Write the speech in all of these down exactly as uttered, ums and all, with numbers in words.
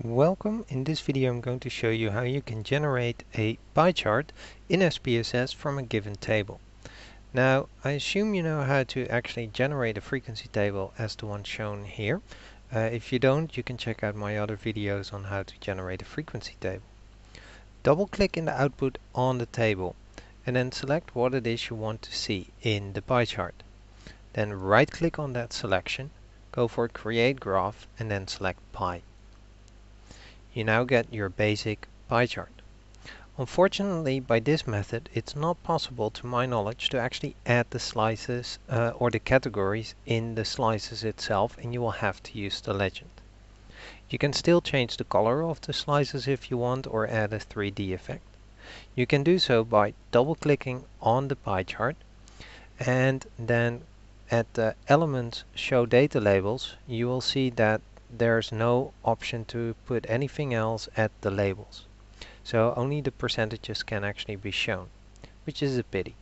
Welcome. In this video I'm going to show you how you can generate a pie chart in S P S S from a given table. Now I assume you know how to actually generate a frequency table as the one shown here. Uh, if you don't, you can check out my other videos on how to generate a frequency table. Double click in the output on the table and then select what it is you want to see in the pie chart. Then right click on that selection, go for create graph and then select pie. You now get your basic pie chart. Unfortunately, by this method it's not possible to my knowledge to actually add the slices uh, or the categories in the slices itself, and you will have to use the legend. You can still change the color of the slices if you want, or add a three D effect. You can do so by double clicking on the pie chart and then at the elements show data labels you will see that there's no option to put anything else at the labels. So only the percentages can actually be shown, which is a pity.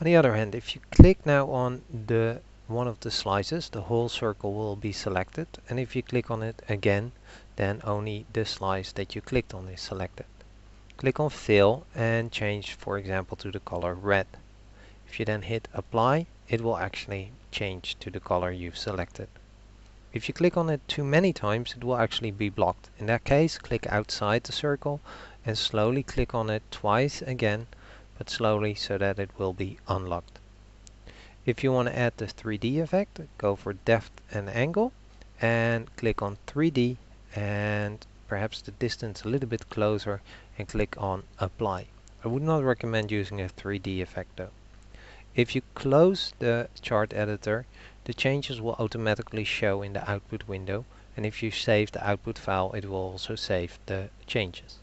On the other hand, if you click now on the one of the slices, the whole circle will be selected, and if you click on it again, then only the slice that you clicked on is selected. Click on fill and change, for example, to the color red. If you then hit apply, it will actually change to the color you've selected. If you click on it too many times, it will actually be blocked. In that case, click outside the circle and slowly click on it twice again, but slowly so that it will be unlocked. If you want to add the three D effect, go for depth and angle and click on three D and perhaps the distance a little bit closer and click on apply. I would not recommend using a three D effect though. If you close the chart editor, the changes will automatically show in the output window, and if you save the output file, it will also save the changes.